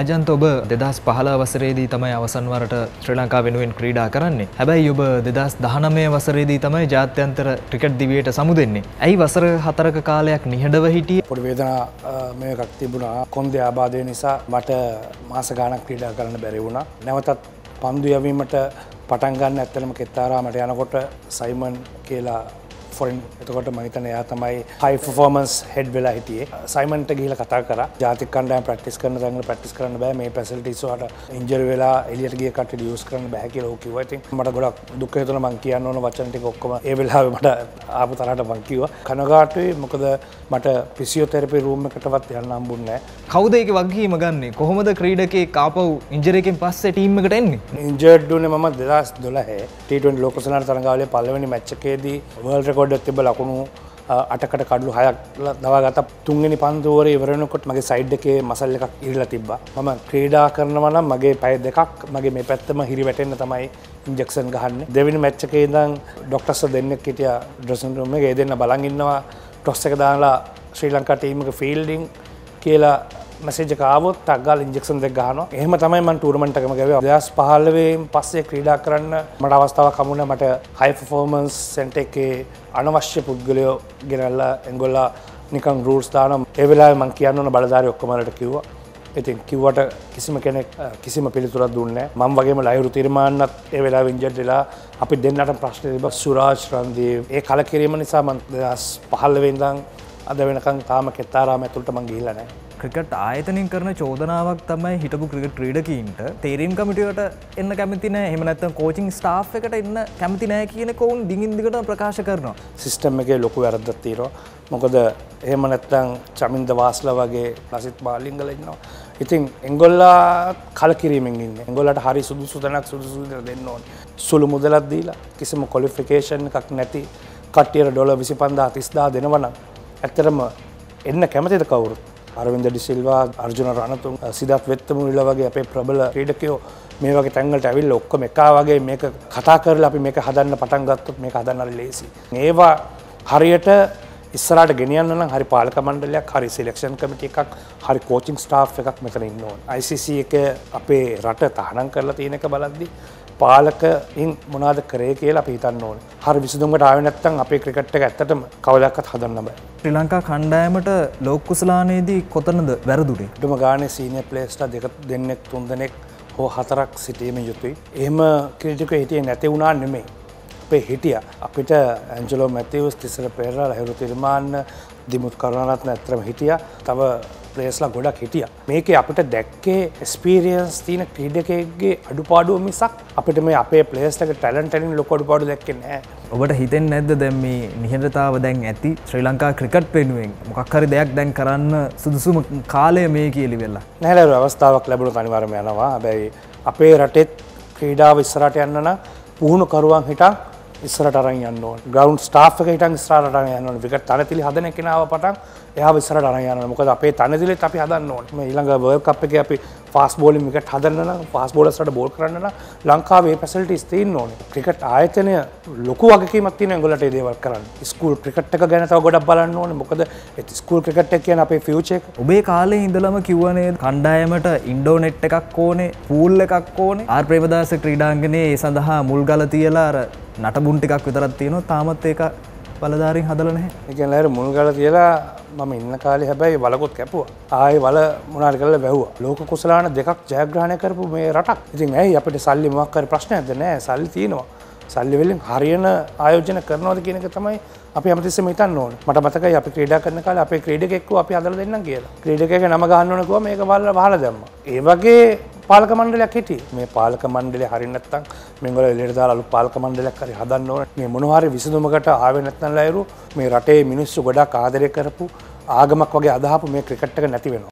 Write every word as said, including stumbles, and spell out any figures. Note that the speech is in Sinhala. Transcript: අජන්ත ඔබ දෙදහස් පහළොව වසරේදී තමයි අවසන් වරට ශ්‍රී ලංකාව වෙනුවෙන් ක්‍රීඩා කරන්නේ. හැබැයි ඔබ දෙදහස් දහනවය වසරේදී තමයි ජාත්‍යන්තර ක්‍රිකට් දිවියට සමු දෙන්නේ. ඇයි වසර හතරක කාලයක් නිහඬව හිටියේ? පොඩි වේදනාවක් මේ එකක් තිබුණා. කොන්දේ ආබාධය නිසා මට මාස ගාණක් ක්‍රීඩා කරන්න බැරි වුණා. නැවතත් පන්දු යැවීමට පටන් ගන්න ඇත්තටම කෙත්තාරාමට යනකොට සයිමන් කියලා ෆොරන් එතකොට මම හිතන්නේ එයා තමයි හයි පර්ෆෝමන්ස් හෙඩ් වෙලා හිටියේ. සයිමන්ට ගිහිල්ලා කතා කරා ජාතික කණ්ඩායම ප්‍රැක්ටිස් කරන තැන්වල ප්‍රැක්ටිස් කරන්න බෑ, මේ ෆැසිලිටිස් වලට ඉන්ජරි වෙලා එළියට ගිය කට්ටිය යූස් කරන්න බෑ කියලා ඔහු කිව්වා. ඉතින් මට ගොඩක් දුක හිතුණා. මම කියන්න ඕන වචන ටික ඔක්කොම ඒ වෙලාවේ මට ආපු තරහට මම කිව්වා. කනගාටුයි, මොකද මට ෆිසියෝതെරපි රූම් එකටවත් යන්න හම්බුන්නේ නැහැ. කවුද ඒකේ වගකීම ගන්නෙ? කොහොමද ක්‍රීඩකෙක් ආපහු ඉන්ජරි එකෙන් පස්සේ ටීම් එකට එන්නේ? ඉන්ජර්ඩ් වුණේ මම දෙදහස් දොළහේ ටී ට්වෙන්ටි ලෝකසනාර තරඟාවලියේ පළවෙනි මැච් එකේදී වර්ල්ඩ් තිබ ලකුණු අටකට කඩු හයක් දවාගත. තුන්වෙනි පන්දු වරේ ඉවර වෙනකොට මගේ සයිඩ් එකේ මසල් එකක් ඉරිලා තිබ්බා. මම ක්‍රීඩා කරනවා නම් මගේ පය දෙකක් මගේ මේ පැත්තම හිරි වැටෙන්න තමයි ඉන්ජෙක්ෂන් ගහන්නේ. දෙවෙනි මැච් එකේ ඉඳන් ડોක්ටර්ස්ලා දෙන්නෙක් හිටියා ඩ්‍රෙසින් රූම් එකේ. ඒ දෙන්න බලන් ඉන්නවා ටොස් එක දාලා ශ්‍රී ලංකා ටීම් එක ෆීල්ඩින් කියලා මැසේජ් එක ආවොත් ටග්ගාල ඉන්ජෙක්ෂන් දෙක ගහනවා. එහෙම තමයි මම ටූර්නමන්ට් එකම ගියේ. දෙදහස් පහළොව න් පස්සේ ක්‍රීඩා කරන්න මට අවස්ථාවක් හමුණා. මට හයි පර්ෆෝමන්ස් සෙන්ටර් එකේ අනවශ්‍ය පුද්ගලයෝ ගෙනල්ලා එංගොල්ලා නිකන් රූල්ස් දානවා. ඒ වෙලාවේ මම කියන්න ඕන බලධාරී ඔක්කොම වලට කිව්වා. ඉතින් කිව්වට කිසිම කෙනෙක් කිසිම පිළිතුරක් දුන්නේ නැහැ. මම වගේම ලයිව් රුතිර්මාන්නත් ඒ වෙලාවේ ඉන්ජර්ඩ් වෙලා අපි දෙන්නට ප්‍රශ්න තිබ්බා. සුරාජ් රන්දීප් ඒ කලකිරීම නිසා මම දෙදහස් පහළොව ඉඳන් අද වෙනකන් තාම කෙත්තාරාම ඇතුළට මං ගිහිල්ලා නැහැ. ක්‍රිකට් ආයතනයෙන් කරන චෝදනාවක් තමයි හිටපු ක්‍රිකට් ක්‍රීඩකීන්ට තීරීම් කමිටුවට එන්න කැමති නැහැ, එහෙම නැත්නම් කෝචින් ස්ටාෆ් එකට එන්න කැමති නැහැ කියන එක උන් දිගින් දිගට ප්‍රකාශ කරනවා. සිස්ටම් එකේ ලොකු වැරද්දක් තියෙනවා. මොකද එහෙම නැත්නම් චමින්ද වාස්ලා වගේ ලසිත් බාලිංගල ඉන්නවා. ඉතින් එංගොල්ලා කලකිරීමෙන් ඉන්නේ. එංගොල්ලන්ට හරි සුදුසු තැනක් සුදුසු විදිහට දෙන්න ඕනේ. සුළු මුදලක් දීලා කිසිම ක්වොලිෆිකේෂන් එකක් නැති කට්ටියට ඩොලර් විසිපන්දාස් තිස්දාස් දෙනවා නම් ඇත්තටම එන්න කැමතිද කවුරුත්? අරවින්ද ඩිසිල්වා, අර්ජුන රණතුංග, සිදත් වෙත්තමුල්ල වගේ අපේ ප්‍රබල ක්‍රීඩකයෝ මේ වගේ තැන් වලට ඇවිල්ලා ඔක්කොම එකා වගේ මේක කතා කරලා අපි මේක හදන්න පටන් ගත්තොත් මේක හදන්න හරි ලේසි. මේවා හරියට ඉස්සරහට ගෙනියන්න නම් හරි පාලක මණ්ඩලයක්, හරි සිලෙක්ෂන් කමිටි එකක්, හරි කෝචින් ස්ටාෆ් එකක් මෙතන ඉන්න ඕනේ. I C C එක අපේ රට තහනම් කරලා තියෙන එක බලද්දි පාලකින් මොනවද කරේ කියලා අපි හිතන්න ඕනේ. හරි විසඳුමකට ආවේ නැත්නම් අපේ ක්‍රිකට් එක ඇත්තටම කවදාවත් හදන්න බෑ. ශ්‍රී ලංකා කණ්ඩායමට ලෝක කුසලානේදී කොතනද වැරදුනේ? ඩොම ගානේ සීනියර් ප්ලේයර්ස්ලා දෙක දෙන්නෙක් තුන් දෙනෙක් හෝ හතරක් සිටීම යුතුයි. එහෙම ක්‍රීඩකයෝ හිටියේ නැති වුණා නෙමෙයි. අපේ හිටියා. අපිට ඇන්ජලෝ මැතිව්ස්, තිසර පෙරේරා, ලහිරු තිල්මාන්න, දිමුත් කරුණාරත්න අතරම හිටියා. තව ප්ලේයර්ස්ලා ගොඩක් හිටියා. මේකේ අපිට දැක්කේ එක්ස්පීරියන්ස් තියෙන ක්‍රීඩකයෙක්ගේ අඩුපාඩුව මිසක් අපිට මේ අපේ ප්ලේයර්ස්ලාගේ ටැලන්ට් එකෙන් ලොකු අඩුපාඩු දැක්කේ නැහැ. ඔබට හිතෙන්නේ නැද්ද දැන් මේ නිහඬතාව දැන් ඇති ශ්‍රී ලංකා ක්‍රිකට් වෙනුවෙන් මොකක් හරි දෙයක් දැන් කරන්න සුදුසුම කාලය මේ කියලා වෙලා? නැහැ නේද, අවස්ථාවක් ලැබුණොත් අනිවාර්යයෙන්ම යනවා. හැබැයි අපේ රටේ ක්‍රීඩාව ඉස්සරහට යන්න නම් පුහුණු කරුවන් හිටා ඉස්සරහට අරන් යන්න ඕන. ග්‍රවුන්ඩ් ස්ටාෆ් එක හිටන් ඉස්සරහට අරන් යන්න ඕන. විකට් තනතිලි හදන කෙනාව පටන් එහා ඉස්සරහට අරන් යන්න ඕන. මොකද අපේ තනතිලිත් අපි හදන්න ඕන. මේ ඊළඟ වර්ල්ඩ් කප් එකේ අපි ෆාස්ට් බෝලින් විකට් හදන්න නම් ෆාස්ට් බෝලර්ස්ලාට බෝල් කරන්න නම් ලංකාවේ ෆැසිලිටිස් තියෙන්න ඕනේ. ක්‍රිකට් ආයතනය ලොකු වගකීමක් තියෙනවා ඒගොල්ලන්ට මේ දේවල් කරන්න. ස්කූල් ක්‍රිකට් එක ගැන තව ගොඩක් බලන්න ඕනේ. මොකද ඒ ස්කූල් ක්‍රිකට් එක කියන්නේ අපේ ෆියුචර් එක. ඔබේ කාලේ ඉඳලම කිව්වා නේද කණ්ඩායමට ඉන්ඩෝනෙට් එකක් ඕනේ, පූල් එකක් ඕනේ. ආර් ප්‍රේමදාස ක්‍රීඩාංගනේ ඒ සඳහා මුල් ගල තියලා අර නටබුන් ටිකක් විතරක් තියෙනවා. තාමත් ඒක බලධාරීන් හදලා නැහැ. ඒ කියන්නේ අර මුල් ගල තියලා මම ඉන්න කාලේ හැබැයි වලකුත් කැපුවා. ආයේ වල මොනාර කරලා වැහුවා. ලෝක කුසලාන දෙකක් ජයග්‍රහණය කරපු මේ රටක්. ඉතින් ඇයි අපිට සල්ලි මොකක් හරි ප්‍රශ්නයක්ද? නෑ, සල්ලි තියෙනවා. සල්ලි වලින් හරියන ආයෝජන කරනවද කියන එක තමයි අපි හැමතිස්සෙම හිතන්න ඕනේ. මට මතකයි අපි ක්‍රීඩා කරන කාලේ අපේ ක්‍රීඩකෙක්ව අපි හදලා දෙන්නම් කියලා. ක්‍රීඩකයෙක් නම ගහන්න ඕන කිව්වා මේක බලලා බහලා දැම්මා. ඒ වගේ පාලක මණ්ඩලයක් හිටියේ. මේ පාලක මණ්ඩලය හරිය නැත්තම් මේගොල්ලෝ එළියට දාලා අලුත් පාලක මණ්ඩලයක් හරි හදන්න ඕනේ. මේ මොනවා හරි විසඳුමකට ආවේ නැත්නම් ලයිරු මේ රටේ මිනිස්සු ගොඩක් ආදරය කරපු ආගමක් වගේ අදහපු මේ ක්‍රිකට් එක නැති වෙනවා.